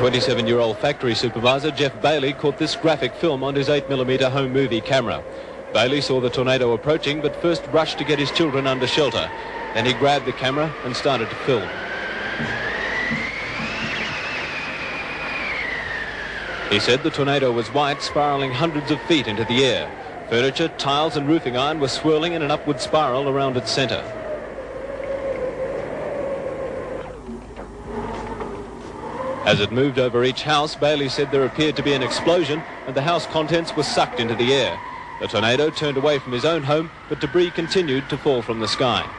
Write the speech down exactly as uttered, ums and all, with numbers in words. twenty-seven-year-old factory supervisor Jeff Bailey caught this graphic film on his eight millimeter home movie camera. Bailey saw the tornado approaching but first rushed to get his children under shelter. Then he grabbed the camera and started to film. He said the tornado was white, spiralling hundreds of feet into the air. Furniture, tiles and roofing iron were swirling in an upward spiral around its centre. As it moved over each house, Bailey said there appeared to be an explosion and the house contents were sucked into the air. The tornado turned away from his own home, but debris continued to fall from the sky.